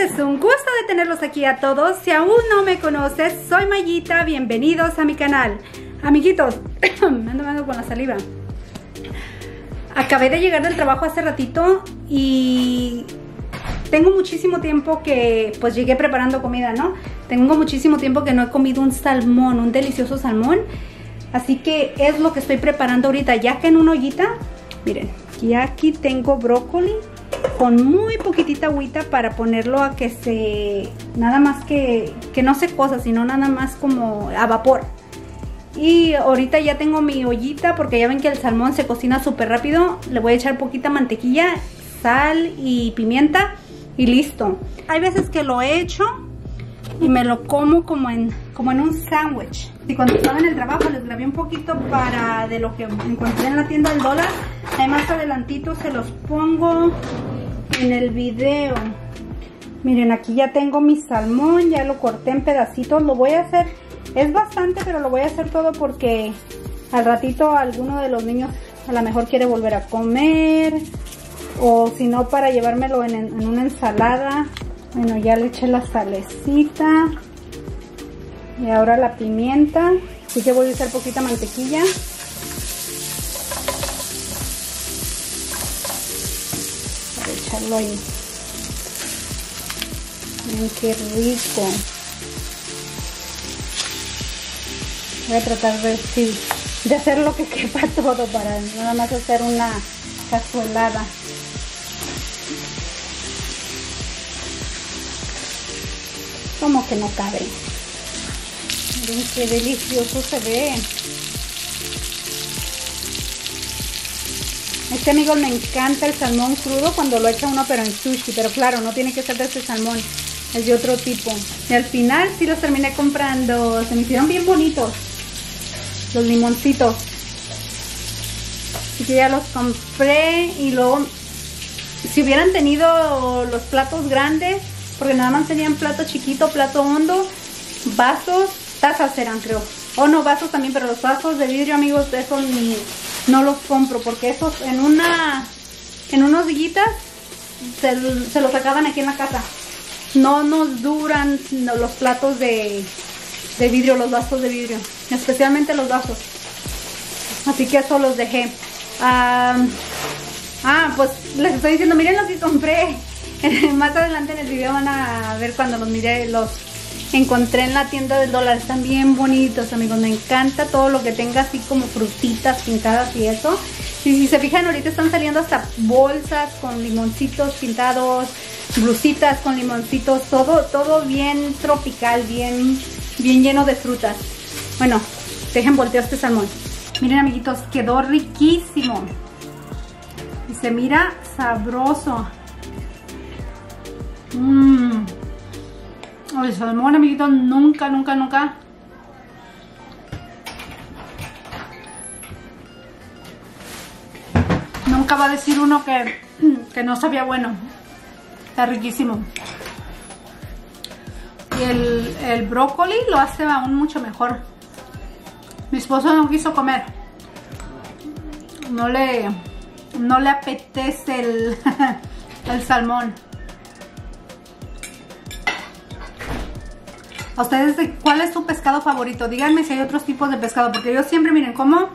es un gusto de tenerlos aquí a todos. Si aún no me conoces, soy Mayita, bienvenidos a mi canal. Amiguitos, me ando dando con la saliva. Acabé de llegar del trabajo hace ratito y tengo muchísimo tiempo que pues llegué preparando comida, ¿no? Tengo muchísimo tiempo que no he comido un salmón, un delicioso salmón. Así que es lo que estoy preparando ahorita, ya que en una ollita, miren, y aquí tengo brócoli con muy poquitita agüita para ponerlo a que se, nada más que no se cosa, sino nada más como a vapor. Y ahorita ya tengo mi ollita porque ya ven que el salmón se cocina súper rápido. Le voy a echar poquita mantequilla, sal y pimienta y listo. Hay veces que lo he hecho y me lo como como en un sándwich. Y cuando estaba en el trabajo les grabé un poquito para de lo que encontré en la tienda del dólar. Además adelantito se los pongo en el video. Miren, aquí ya tengo mi salmón, ya lo corté en pedacitos. Lo voy a hacer, es bastante, pero lo voy a hacer todo porque al ratito alguno de los niños a lo mejor quiere volver a comer, o si no, para llevármelo en una ensalada. Bueno, ya le eché la salecita y ahora la pimienta. Así que voy a usar poquita mantequilla. Voy a echarlo ahí. Miren qué rico. Voy a tratar de hacer lo que quepa todo para nada más hacer una cazuelada. Como que no cabe. Miren qué delicioso se ve. Este, amigo, me encanta el salmón crudo cuando lo echa uno pero en sushi, pero claro, no tiene que ser de este salmón, es de otro tipo. Y al final sí los terminé comprando, se me hicieron bien bonitos los limoncitos. Así que ya los compré. Y luego, si hubieran tenido los platos grandes, porque nada más tenían plato chiquito, plato hondo, vasos, tazas eran, creo. Oh, no, vasos también, pero los vasos de vidrio, amigos, esos no los compro, porque esos en unas guillitas se los sacaban aquí en la casa. No nos duran los platos de vidrio, los vasos de vidrio, especialmente los vasos. Así que eso los dejé. Pues les estoy diciendo, miren lo que compré. Más adelante en el video van a ver cuando los miré, los encontré en la tienda del dólar. Están bien bonitos, amigos, me encanta todo lo que tenga así como frutitas pintadas y eso. Y si se fijan, ahorita están saliendo hasta bolsas con limoncitos pintados, blusitas con limoncitos, todo bien tropical, bien lleno de frutas. Bueno, dejen voltear este salmón. Miren, amiguitos, quedó riquísimo y se mira sabroso. El salmón, amiguitos, nunca va a decir uno que no sabía bueno. Está riquísimo. Y el brócoli lo hace aún mucho mejor. Mi esposo no quiso comer, no le apetece el salmón. ¿A ustedes cuál es su pescado favorito? Díganme si hay otros tipos de pescado, porque yo siempre, miren, como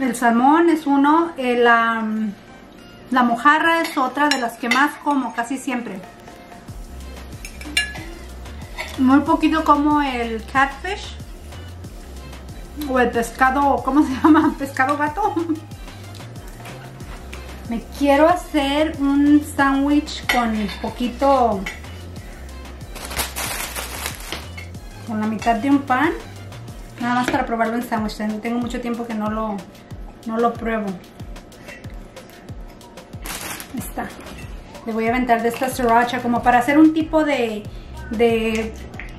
el salmón es uno, la mojarra es otra de las que más como casi siempre. Muy poquito como el catfish o el pescado, ¿cómo se llama? Pescado gato. Me quiero hacer un sándwich con poquito, con la mitad de un pan, nada más para probarlo en sándwich. Tengo mucho tiempo que no lo pruebo. Está. Le voy a aventar de esta sriracha como para hacer un tipo de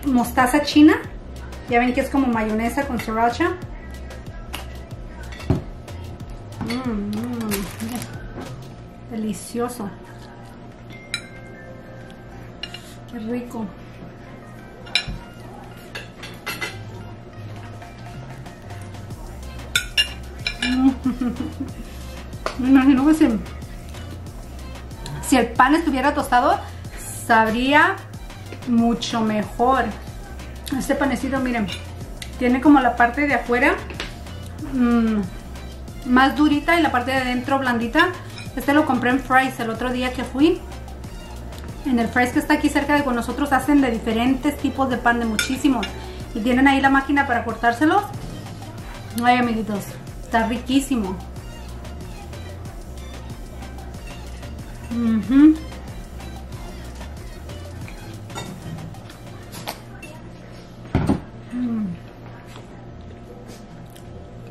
mostaza china. Ya ven que es como mayonesa con sriracha. Delicioso. Qué rico. Me imagino que si el pan estuviera tostado sabría mucho mejor. Este panecito, miren, tiene como la parte de afuera más durita y la parte de adentro blandita. Este lo compré en Fry's el otro día que fui. En el Fry's que está aquí cerca de con nosotros hacen de diferentes tipos de pan, de muchísimos. Y tienen ahí la máquina para cortárselos. Ay, amiguitos, está riquísimo.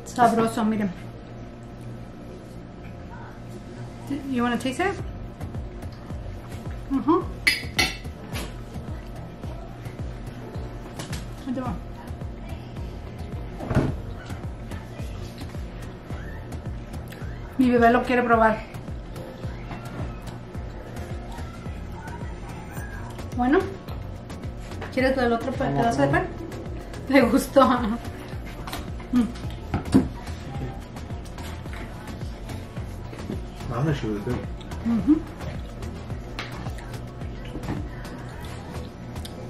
Sabroso, miren. You want to taste it? Mi bebé lo quiere probar. Bueno, ¿quieres el otro pedazo de pan? ¿Te gustó?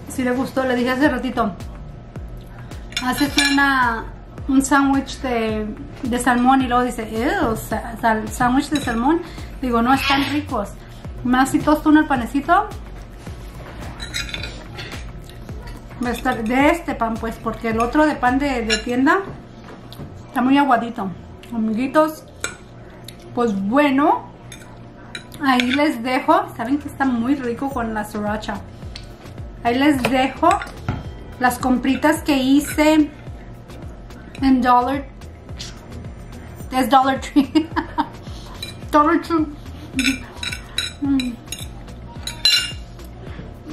Si le gustó, le dije hace ratito, haces un sándwich de salmón y luego dice, sándwich de salmón. Digo, no están ricos. Más si tosto un panecito va a estar de este pan, pues, porque el otro de pan de tienda está muy aguadito. Amiguitos, pues bueno, ahí les dejo. Saben que está muy rico con la sriracha. Ahí les dejo las compritas que hice en Dollar Tree. Dollar Tree.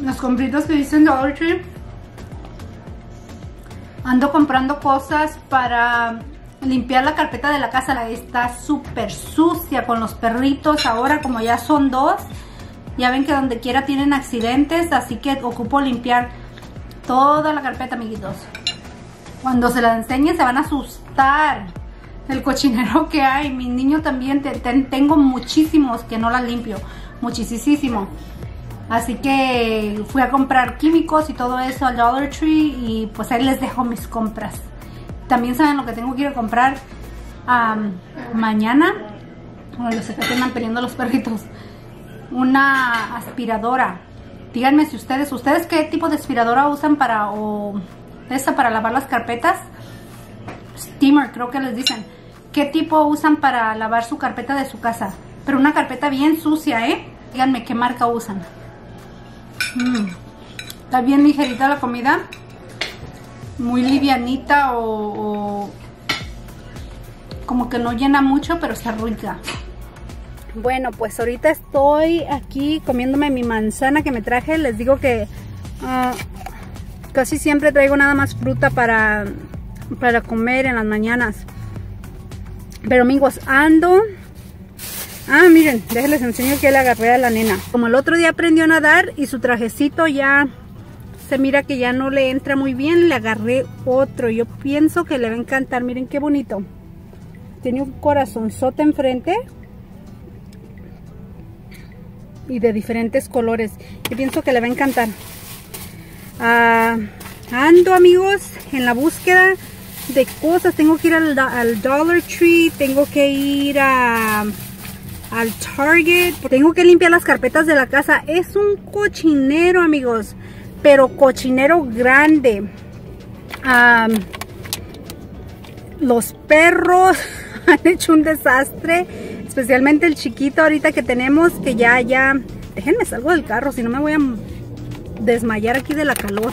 Las compritas que hice en Dollar Tree. Ando comprando cosas para limpiar la carpeta de la casa. La está súper sucia con los perritos. Ahora como ya son dos, ya ven que donde quiera tienen accidentes, así que ocupo limpiar toda la carpeta, amiguitos. Cuando se la enseñe se van a asustar el cochinero que hay. Mi niño también, tengo muchísimos que no la limpio, muchísimo. Así que fui a comprar químicos y todo eso al Dollar Tree y pues ahí les dejo mis compras. También saben lo que tengo que ir a comprar mañana. Bueno, los sé que están manteniendo los perritos. Una aspiradora. Díganme si ustedes qué tipo de aspiradora usan para, para lavar las carpetas. Steamer, creo que les dicen. ¿Qué tipo usan para lavar su carpeta de su casa? Pero una carpeta bien sucia, ¿eh? Díganme qué marca usan. Está bien ligerita la comida. Muy livianita o como que no llena mucho, pero está rica. Bueno, pues ahorita estoy aquí comiéndome mi manzana que me traje. Les digo que casi siempre traigo nada más fruta para comer en las mañanas. Pero amigos, ando... Ah, miren, déjenles enseño que le agarré a la nena. Como el otro día aprendió a nadar y su trajecito ya... mira que ya no le entra muy bien, le agarré otro. Yo pienso que le va a encantar. Miren qué bonito, tiene un corazonzote enfrente y de diferentes colores. Yo pienso que le va a encantar. Ando, amigos, en la búsqueda de cosas. Tengo que ir al Dollar Tree, tengo que ir al Target, tengo que limpiar las carpetas de la casa. Es un cochinero, amigos, pero cochinero grande. Los perros han hecho un desastre, especialmente el chiquito ahorita que tenemos, que ya, déjenme salgo del carro, si no me voy a desmayar aquí de la calor.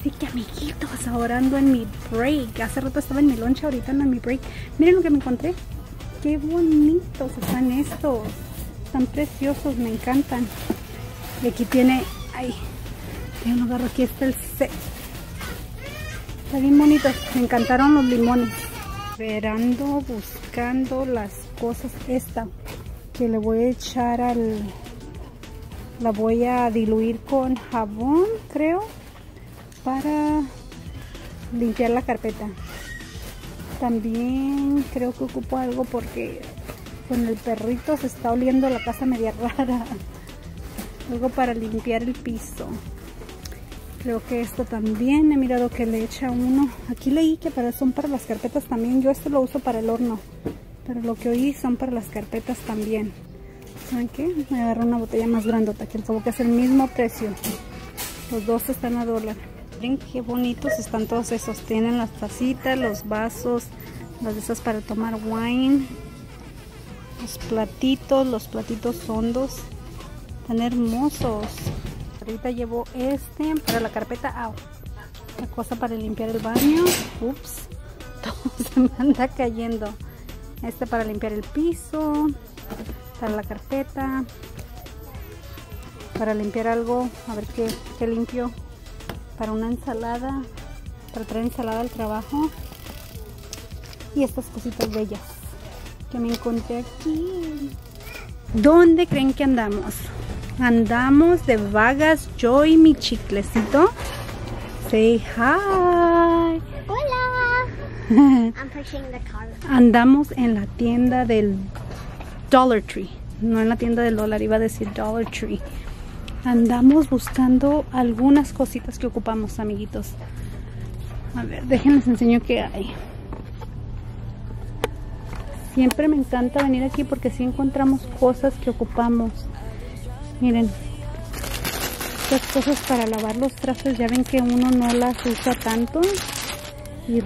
Así que, amiguitos, ahora ando en mi break. Hace rato estaba en mi loncha, ahorita ando en mi break. Miren lo que me encontré, qué bonitos están estos, están preciosos, me encantan. Y aquí tiene, ay, un agarro, aquí está el set, está bien bonito, me encantaron los limones. Esperando, buscando las cosas. Esta que le voy a echar la voy a diluir con jabón, creo, para limpiar la carpeta. También creo que ocupo algo porque con el perrito se está oliendo la casa media rara. Luego para limpiar el piso. Creo que esto también he mirado que le echa uno. Aquí leí que son para las carpetas también. Yo esto lo uso para el horno, pero lo que oí son para las carpetas también. ¿Saben qué? Me agarré una botella más grandota, que como que es el mismo precio. Los dos están a $1. Miren qué bonitos están todos esos. Tienen las tacitas, los vasos, las de esas para tomar wine. Los platitos hondos. Están hermosos. Ahorita llevo este para la carpeta. ¡Au! La cosa para limpiar el baño. Ups. Todo se me anda cayendo. Este para limpiar el piso. Para la carpeta. Para limpiar algo. A ver qué limpio. Para una ensalada. Para traer ensalada al trabajo. Y estas cositas bellas que me encontré aquí. ¿Dónde creen que andamos? Andamos de vagas, yo y mi chiclecito. Say hi. Hola. I'm pushing the car. Andamos en la tienda del Dollar Tree. No en la tienda del dólar, iba a decir Dollar Tree. Andamos buscando algunas cositas que ocupamos, amiguitos. A ver, déjenles enseño qué hay. Siempre me encanta venir aquí porque sí encontramos cosas que ocupamos. Miren, estas cosas para lavar los trastes, ya ven que uno no las usa tanto. Y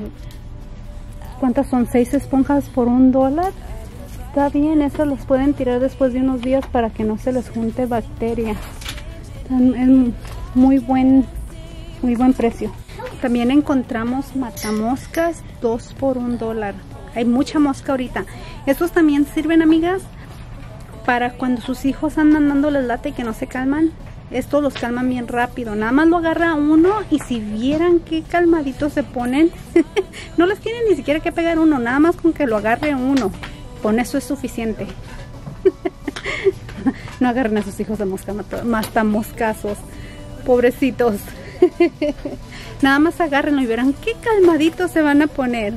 ¿cuántas son? 6 esponjas por $1. Está bien, esas las pueden tirar después de unos días para que no se les junte bacteria. Es muy buen precio. También encontramos matamoscas 2 por $1. Hay mucha mosca ahorita. Estos también sirven, amigas, para cuando sus hijos andan dándoles lata y que no se calman. Estos los calman bien rápido. Nada más lo agarra uno y si vieran qué calmaditos se ponen. No les tienen ni siquiera que pegar uno. Nada más con que lo agarre uno. Con eso es suficiente. No agarren a sus hijos de mosca, matamoscasos. Pobrecitos. Nada más agárrenlo y verán qué calmaditos se van a poner.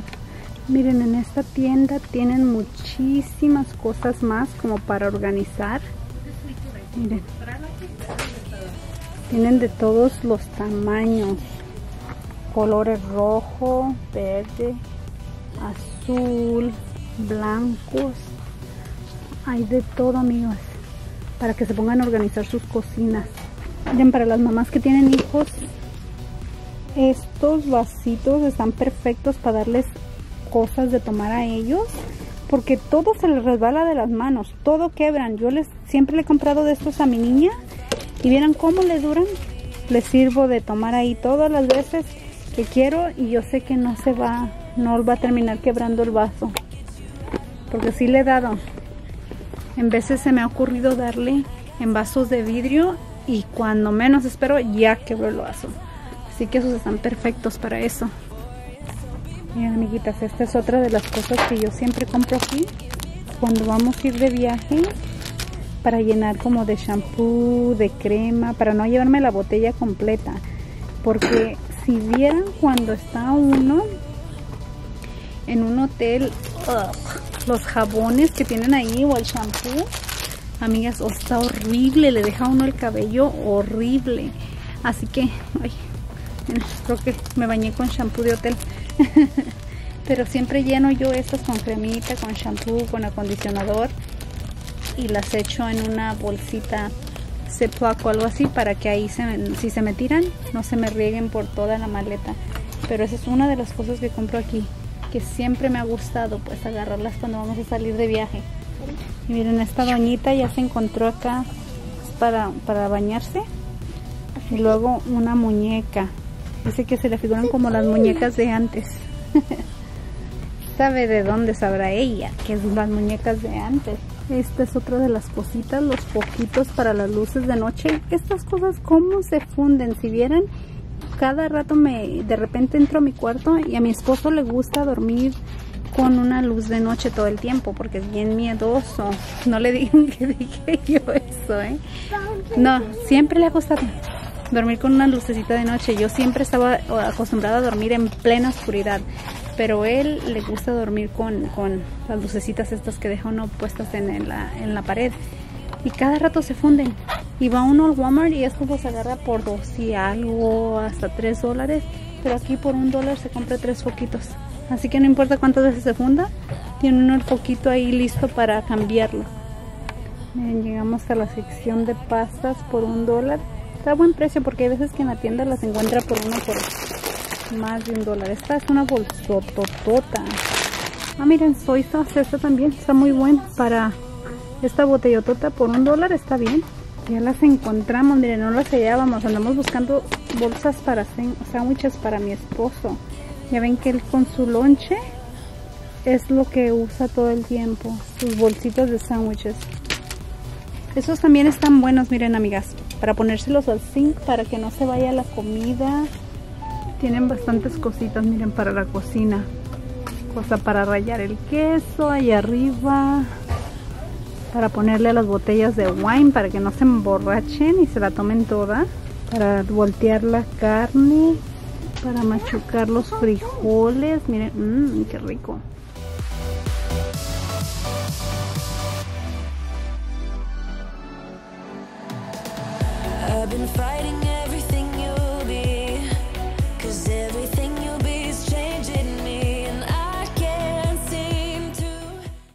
Miren, en esta tienda tienen muchísimas cosas más como para organizar. Miren, tienen de todos los tamaños, colores rojo, verde, azul, blancos. Hay de todo, amigos, para que se pongan a organizar sus cocinas. Miren, para las mamás que tienen hijos, estos vasitos están perfectos para darles cosas de tomar a ellos, porque todo se les resbala de las manos, todo quebran. Yo siempre le he comprado de estos a mi niña y vieran cómo le duran. Les sirvo de tomar ahí todas las veces que quiero y yo sé que no va a terminar quebrando el vaso, porque sí le he dado. En veces se me ha ocurrido darle en vasos de vidrio y cuando menos espero ya quebró el vaso, así que esos están perfectos para eso. Miren, amiguitas, esta es otra de las cosas que yo siempre compro aquí cuando vamos a ir de viaje, para llenar como de shampoo, de crema, para no llevarme la botella completa, porque si vieran cuando está uno en un hotel, los jabones que tienen ahí o el shampoo, amigas, está horrible, le deja a uno el cabello horrible. Así que, ay, creo que me bañé con shampoo de hotel. Pero siempre lleno yo estas con cremita, con shampoo, con acondicionador y las echo en una bolsita Ziploc o algo así para que ahí si se me tiran no se me rieguen por toda la maleta. Pero esa es una de las cosas que compro aquí, que siempre me ha gustado pues agarrarlas cuando vamos a salir de viaje. Y miren, esta doñita ya se encontró acá para bañarse y luego una muñeca. Dice que se le figuran como las muñecas de antes. ¿Sabe de dónde sabrá ella que son las muñecas de antes? Esta es otra de las cositas, los foquitos para las luces de noche. Estas cosas cómo se funden, si vieran, cada rato de repente entro a mi cuarto y a mi esposo le gusta dormir con una luz de noche todo el tiempo porque es bien miedoso. No le digan que dije yo eso, ¿eh? No, siempre le ha gustado dormir con una lucecita de noche. Yo siempre estaba acostumbrada a dormir en plena oscuridad, pero a él le gusta dormir con las lucecitas estas que deja uno puestas en la pared y cada rato se funden. Y va uno al Walmart y esto los agarra por 2 y algo, hasta $3. Pero aquí por $1 se compra 3 foquitos. Así que no importa cuántas veces se funda, tiene uno el foquito ahí listo para cambiarlo. Miren, llegamos a la sección de pastas por $1. Está a buen precio porque hay veces que en la tienda las encuentra por más de $1. Esta es una bolsototota. Ah, miren, soy sauce, esta también está muy buena. Para esta botellotota por $1 está bien. Ya las encontramos, miren, no las hallábamos. Andamos buscando bolsas para sándwiches para mi esposo. Ya ven que él con su lonche es lo que usa todo el tiempo, sus bolsitas de sándwiches. Esos también están buenos, miren, amigas, para ponérselos al zinc para que no se vaya la comida. Tienen bastantes cositas, miren, para la cocina. Cosa para rallar el queso ahí arriba, para ponerle las botellas de wine para que no se emborrachen y se la tomen toda, para voltear la carne, para machucar los frijoles, miren, qué rico. I've been fighting it.